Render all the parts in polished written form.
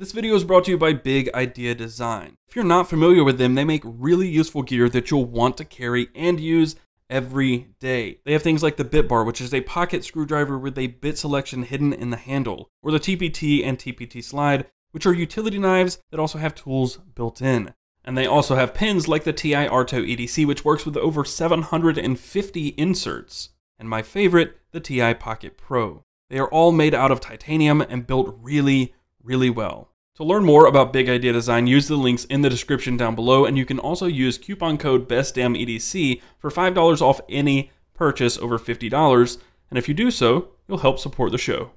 This video is brought to you by Big Idea Design. If you're not familiar with them, they make really useful gear that you'll want to carry and use every day. They have things like the Bit Bar, which is a pocket screwdriver with a bit selection hidden in the handle, or the TPT and TPT Slide, which are utility knives that also have tools built in. And they also have pins like the TI Arto EDC, which works with over 750 inserts. And my favorite, the TI Pocket Pro. They are all made out of titanium and built really well. To learn more about Big Idea Design, use the links in the description down below, and you can also use coupon code BestDamnEDC for $5 off any purchase over $50, and if you do so, you'll help support the show.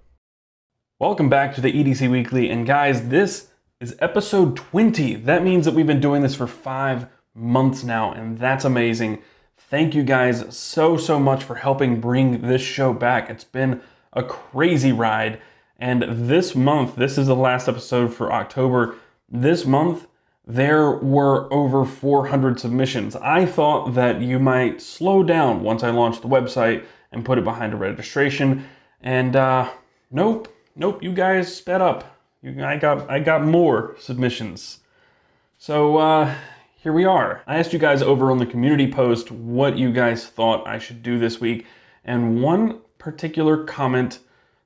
Welcome back to the EDC Weekly, and guys, this is episode 20. That means that we've been doing this for 5 months now, and that's amazing. Thank you guys so much for helping bring this show back. It's been a crazy ride. And this month, this is the last episode for October. This month, there were over 400 submissions. I thought that you might slow down once I launched the website and put it behind a registration. And nope, you guys sped up. I got more submissions. So here we are. I asked you guys over on the community post what you guys thought I should do this week. And one particular comment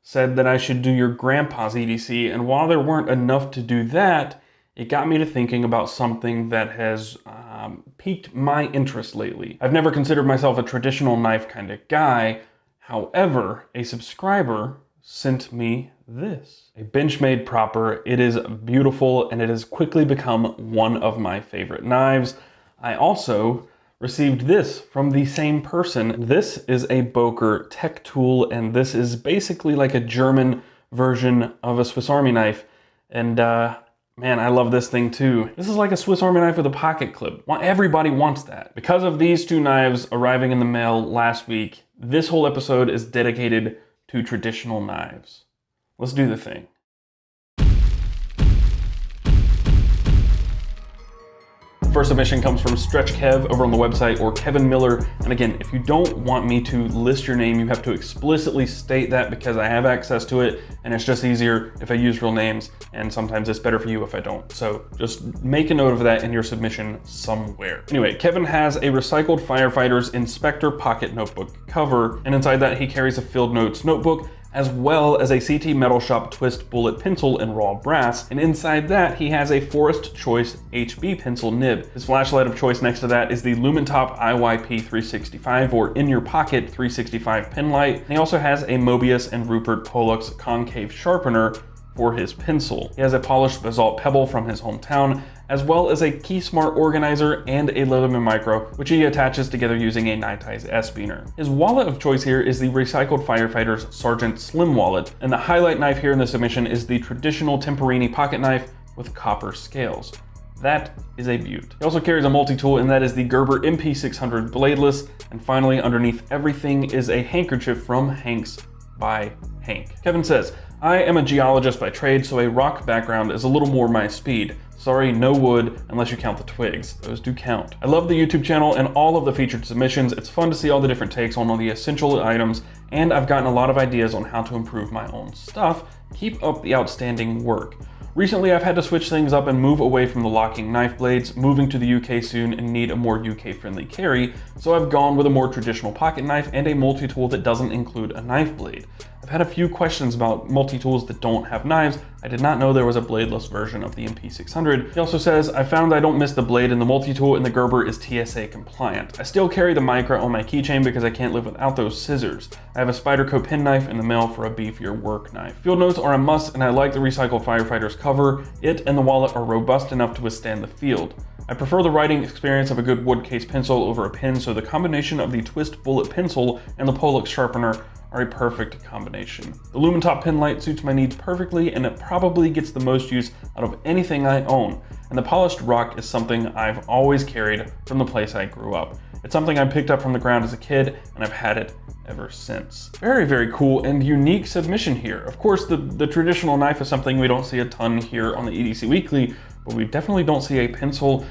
said that I should do your grandpa's EDC, and while there weren't enough to do that, it got me to thinking about something that has piqued my interest lately. I've never considered myself a traditional knife kind of guy. However, a subscriber sent me this. A Bench Made Proper. It is beautiful, and it has quickly become one of my favorite knives. I also received this from the same person. This is a Boker tech tool, and this is basically like a German version of a Swiss Army knife. And man, I love this thing too. This is like a Swiss Army knife with a pocket clip. Everybody wants that. Because of these two knives arriving in the mail last week, this whole episode is dedicated to traditional knives. Let's do the thing. First submission comes from Stretch Kev over on the website, or Kevin Miller. And again, if you don't want me to list your name, you have to explicitly state that because I have access to it, and it's just easier if I use real names, and sometimes it's better for you if I don't. So just make a note of that in your submission somewhere. Anyway, Kevin has a Recycled Firefighters Inspector Pocket Notebook cover, and inside that he carries a Field Notes notebook, as well as a CT Metal Shop Twist Bullet Pencil in raw brass, and inside that he has a Forest Choice HB pencil nib. His flashlight of choice next to that is the Lumintop IYP365, or In Your Pocket 365 pen light, and he also has a Mobius and Rupert Pollux concave sharpener for his pencil. He has a polished basalt pebble from his hometown, as well as a KeySmart organizer and a Leatherman Micro, which he attaches together using a Nightize S-Beaner. His wallet of choice here is the Recycled Firefighter's Sergeant Slim Wallet, and the highlight knife here in this submission is the traditional Temperini pocket knife with copper scales. That is a beaut. He also carries a multi-tool, and that is the Gerber MP600 bladeless, and finally underneath everything is a handkerchief from Hanks by Hank. Kevin says, I am a geologist by trade, so a rock background is a little more my speed. Sorry, no wood, unless you count the twigs. Those do count. I love the YouTube channel and all of the featured submissions. It's fun to see all the different takes on all the essential items, and I've gotten a lot of ideas on how to improve my own stuff. Keep up the outstanding work. Recently, I've had to switch things up and move away from the locking knife blades, moving to the UK soon and need a more UK-friendly carry, so I've gone with a more traditional pocket knife and a multi-tool that doesn't include a knife blade. I've had a few questions about multi-tools that don't have knives. I did not know there was a bladeless version of the MP600. He also says, I found I don't miss the blade in the multi-tool, and the Gerber is TSA compliant. I still carry the Micro on my keychain because I can't live without those scissors. I have a Spyderco pen knife in the mail for a beefier work knife. Field Notes are a must, and I like the Recycled Firefighters cover. It and the wallet are robust enough to withstand the field. I prefer the writing experience of a good wood case pencil over a pen, so the combination of the twist bullet pencil and the Pollux sharpener are a perfect combination. The Lumintop pen light suits my needs perfectly, and it probably gets the most use out of anything I own. And the polished rock is something I've always carried from the place I grew up. It's something I picked up from the ground as a kid, and I've had it ever since. Very cool and unique submission here. Of course, the traditional knife is something we don't see a ton here on the EDC Weekly, but we definitely don't see a pencil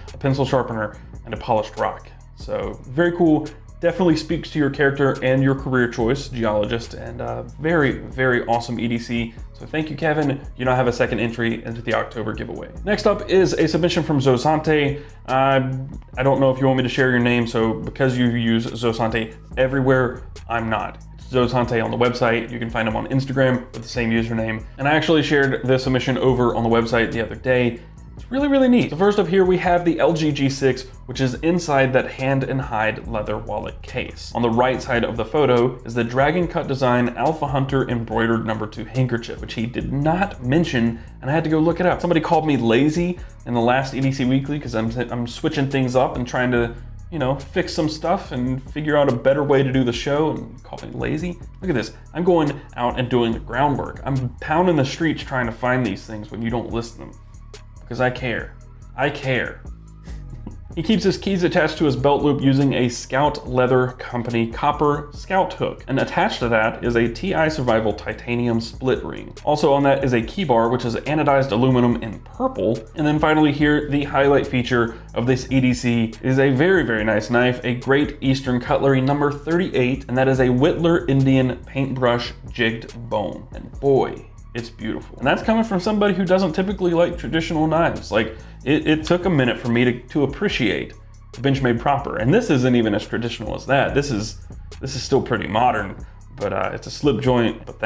sharpener, and a polished rock. So very cool Definitely speaks to your character and your career choice, geologist, and very, very awesome EDC. So thank you, Kevin. You now have a second entry into the October giveaway. Next up is a submission from Zosonte. I don't know if you want me to share your name, so because you use Zosonte everywhere, I'm not. Zosonte on the website. You can find him on Instagram with the same username. And I actually shared this submission over on the website the other day. It's really, really neat. So first up here, we have the LG G6, which is inside that hand and hide leather wallet case. On the right side of the photo is the Dragon Cut Design Alpha Hunter embroidered #2 handkerchief, which he did not mention, and I had to go look it up. Somebody called me lazy in the last EDC Weekly because I'm switching things up and trying to, you know, fix some stuff and figure out a better way to do the show, and call me lazy. Look at this. I'm going out and doing the groundwork. I'm pounding the streets trying to find these things when you don't list them. Because I care. I care. He keeps his keys attached to his belt loop using a Scout Leather Company copper scout hook. And attached to that is a TI Survival titanium split ring. Also on that is a key bar, which is anodized aluminum in purple. And then finally here, the highlight feature of this EDC is a very, very nice knife, a Great Eastern Cutlery #38, and that is a Whittler Indian paintbrush jigged bone. And boy, it's beautiful. And that's coming from somebody who doesn't typically like traditional knives. Like, it took a minute for me to appreciate the Bench Made Proper. And this isn't even as traditional as that. This is still pretty modern, but it's a slip joint. But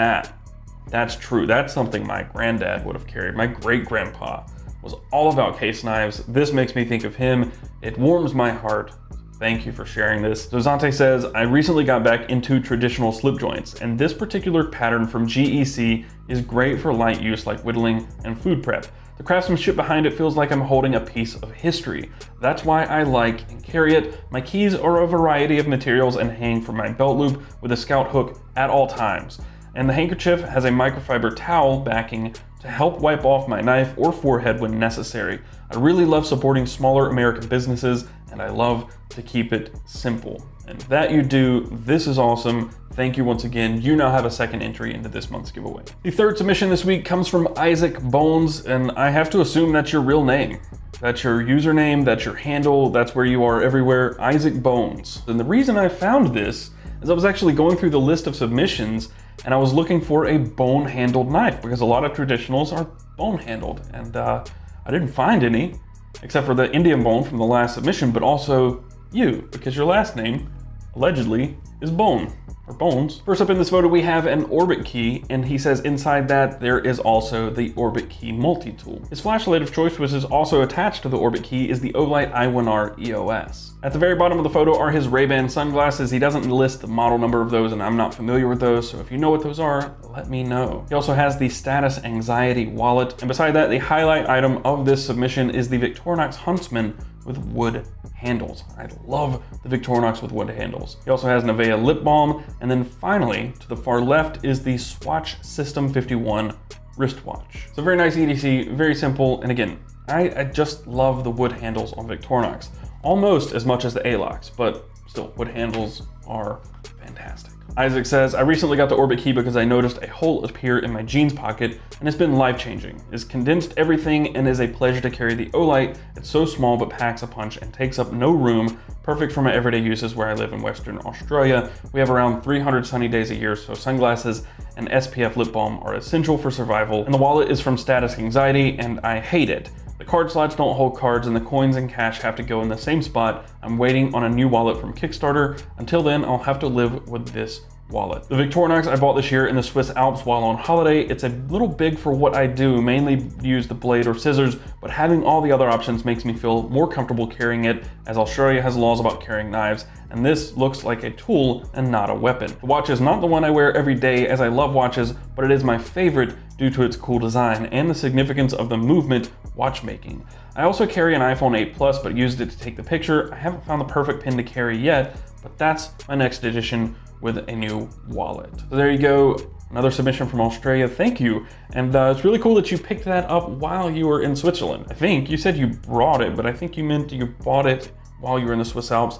that's true. That's something my granddad would have carried. My great-grandpa was all about case knives. This makes me think of him. It warms my heart. Thank you for sharing this. Zosonte says, I recently got back into traditional slip joints, and this particular pattern from GEC is great for light use like whittling and food prep. The craftsmanship behind it feels like I'm holding a piece of history. That's why I like and carry it. My keys are a variety of materials and hang from my belt loop with a scout hook at all times. And the handkerchief has a microfiber towel backing to help wipe off my knife or forehead when necessary. I really love supporting smaller American businesses, and I love to keep it simple. And that you do. This is awesome. Thank you once again. You now have a second entry into this month's giveaway. The third submission this week comes from Isaac Bones, and I have to assume that's your real name. That's your username, that's your handle, that's where you are everywhere, Isaac Bones. And the reason I found this is I was actually going through the list of submissions and I was looking for a bone-handled knife because a lot of traditionals are bone-handled, and I didn't find any, except for the Indian bone from the last submission, but also you, because your last name, allegedly, is Bone, or Bones. First up in this photo, we have an Orbitkey, and he says inside that there is also the Orbitkey multi-tool. His flashlight of choice, which is also attached to the Orbitkey, is the Olight I1R EOS. At the very bottom of the photo are his Ray-Ban sunglasses. He doesn't list the model number of those, and I'm not familiar with those, so if you know what those are, let me know. He also has the Status Anxiety wallet, and beside that, the highlight item of this submission is the Victorinox Huntsman with wood handles. I love the Victorinox with wood handles. He also has Nevea lip balm, and then finally, to the far left, is the Swatch System 51 wristwatch. So very nice EDC, very simple, and again, I just love the wood handles on Victorinox. Almost as much as the A-locks, but still, wood handles are fantastic. Isaac says, I recently got the Orbitkey because I noticed a hole appear in my jeans pocket, and it's been life-changing. It's condensed everything and is a pleasure to carry the Olight. It's so small but packs a punch and takes up no room. Perfect for my everyday uses where I live in Western Australia. We have around 300 sunny days a year, so sunglasses and SPF lip balm are essential for survival. And the wallet is from Status Anxiety, and I hate it. The card slots don't hold cards, and the coins and cash have to go in the same spot. I'm waiting on a new wallet from Kickstarter. Until then, I'll have to live with this wallet. The Victorinox I bought this year in the Swiss Alps while on holiday. It's a little big for what I do, mainly use the blade or scissors, but having all the other options makes me feel more comfortable carrying it, as Australia has laws about carrying knives, and this looks like a tool and not a weapon. The watch is not the one I wear every day, as I love watches, but it is my favorite due to its cool design and the significance of the movement watchmaking. I also carry an iPhone 8 Plus, but used it to take the picture. I haven't found the perfect pin to carry yet, but that's my next edition with a new wallet. So there you go, another submission from Australia. Thank you. And it's really cool that you picked that up while you were in Switzerland. I think you said you brought it, but I think you meant you bought it while you were in the Swiss Alps.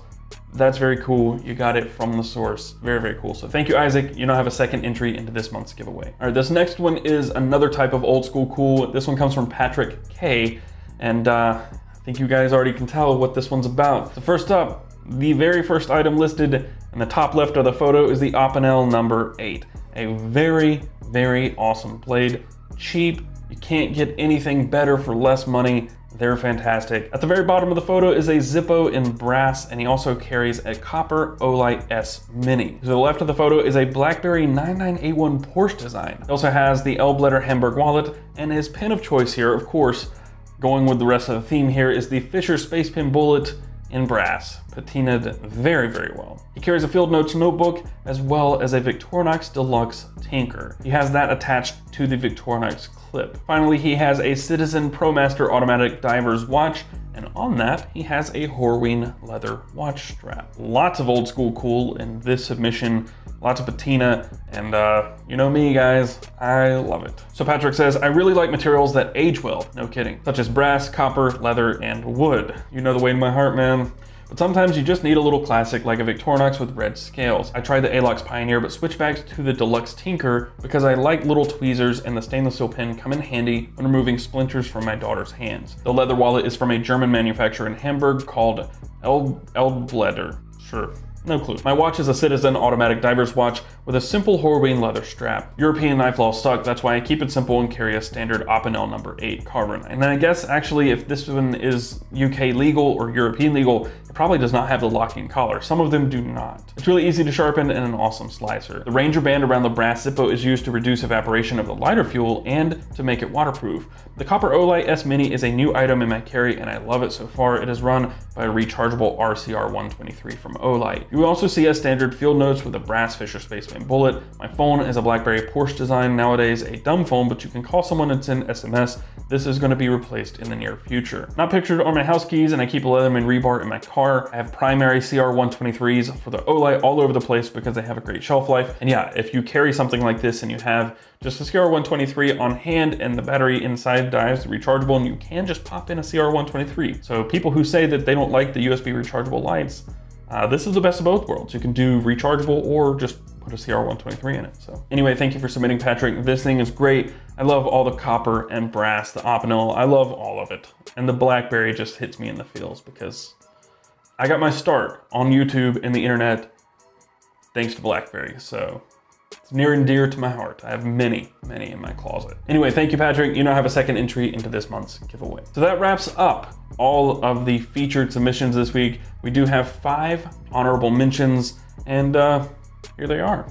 That's very cool. You got it from the source. Very, very cool. So thank you, Isaac. You now have a second entry into this month's giveaway. All right, this next one is another type of old school cool. This one comes from Patrick K. And I think you guys already can tell what this one's about. So first up, The very first item listed in the top left of the photo is the Opinel number 8. A very, very awesome blade. Cheap. You can't get anything better for less money. They're fantastic. At the very bottom of the photo is a Zippo in brass, and he also carries a copper Olight S Mini. To the left of the photo is a BlackBerry 9981 Porsche design. He also has the Elblätter Hamburg wallet, and his pen of choice here, of course, going with the rest of the theme here, is the Fisher Space Pen Bullet in brass, patinaed very, very well. He carries a Field Notes notebook as well as a Victorinox Deluxe Tanker. He has that attached to the Victorinox clip. Finally, he has a Citizen ProMaster Automatic Diver's watch, and on that, he has a Horween leather watch strap. Lots of old school cool in this submission, lots of patina, and you know me, guys, I love it. So Patrick says, I really like materials that age well, no kidding, such as brass, copper, leather, and wood. You know the way in my heart, man. But sometimes you just need a little classic like a Victorinox with red scales. I tried the Alox Pioneer, but switched back to the Deluxe Tinker because I like little tweezers, and the stainless steel pen come in handy when removing splinters from my daughter's hands. The leather wallet is from a German manufacturer in Hamburg called Elblätter. Sure. No clue. My watch is a Citizen Automatic Diver's watch with a simple Horween leather strap. European knife law suck, that's why I keep it simple and carry a standard Opinel number 8 carbon. And I guess actually if this one is UK legal or European legal, it probably does not have the locking collar. Some of them do not. It's really easy to sharpen and an awesome slicer. The Ranger band around the brass Zippo is used to reduce evaporation of the lighter fuel and to make it waterproof. The copper Olight S Mini is a new item in my carry and I love it so far. It is run by a rechargeable RCR 123 from Olight. You also see a standard Field Notes with a brass Fisher Space Pen Bullet. My phone is a BlackBerry Porsche design, nowadays a dumb phone, but you can call someone and send SMS. This is going to be replaced in the near future. Not pictured are my house keys, and I keep a Leatherman rebar in my car. I have primary CR123s for the Olight all over the place because they have a great shelf life. And yeah, if you carry something like this and you have just a CR123 on hand and the battery inside dies rechargeable, and you can just pop in a CR123. So people who say that they don't like the USB rechargeable lights, this is the best of both worlds. You can do rechargeable or just put a CR123 in it. So anyway, thank you for submitting, Patrick. This thing is great. I love all the copper and brass, the Opinel. I love all of it. And the BlackBerry just hits me in the feels because I got my start on YouTube and the internet thanks to BlackBerry. So it's near and dear to my heart. I have many, many in my closet. Anyway, thank you, Patrick. You now have a second entry into this month's giveaway. So that wraps up all of the featured submissions this week. We do have 5 honorable mentions, and here they are.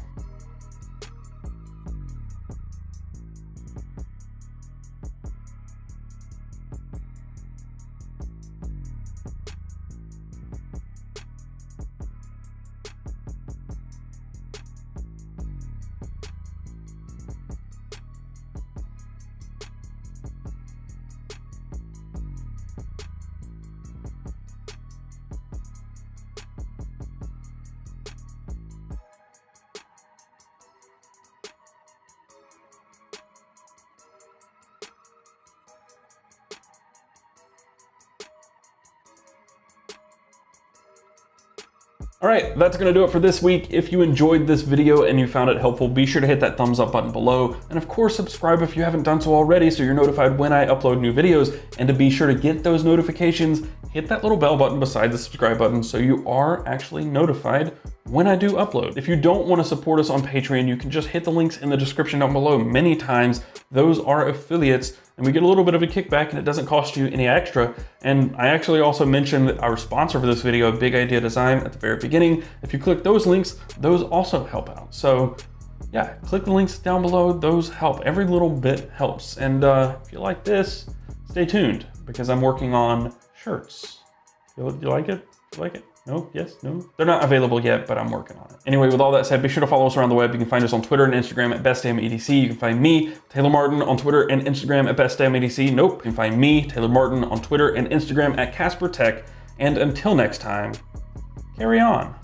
All right, that's gonna do it for this week. If you enjoyed this video and you found it helpful, be sure to hit that thumbs up button below. And of course, subscribe if you haven't done so already so you're notified when I upload new videos. And to be sure to get those notifications, hit that little bell button beside the subscribe button so you are actually notified when I do upload. If you don't wanna support us on Patreon, you can just hit the links in the description down below. Many times, those are affiliates, and we get a little bit of a kickback and it doesn't cost you any extra. And I actually also mentioned our sponsor for this video, Big Idea Design, at the very beginning. If you click those links, those also help out. So yeah, click the links down below, those help. Every little bit helps. And if you like this, stay tuned because I'm working on shirts. You like it? You like it? No, yes, no. They're not available yet, but I'm working on it. Anyway, with all that said, be sure to follow us around the web. You can find us on Twitter and Instagram at Best Damn EDC. You can find me, Taylor Martin, on Twitter and Instagram at Best Damn EDC. Nope. You can find me, Taylor Martin, on Twitter and Instagram at Casper Tech. And until next time, carry on.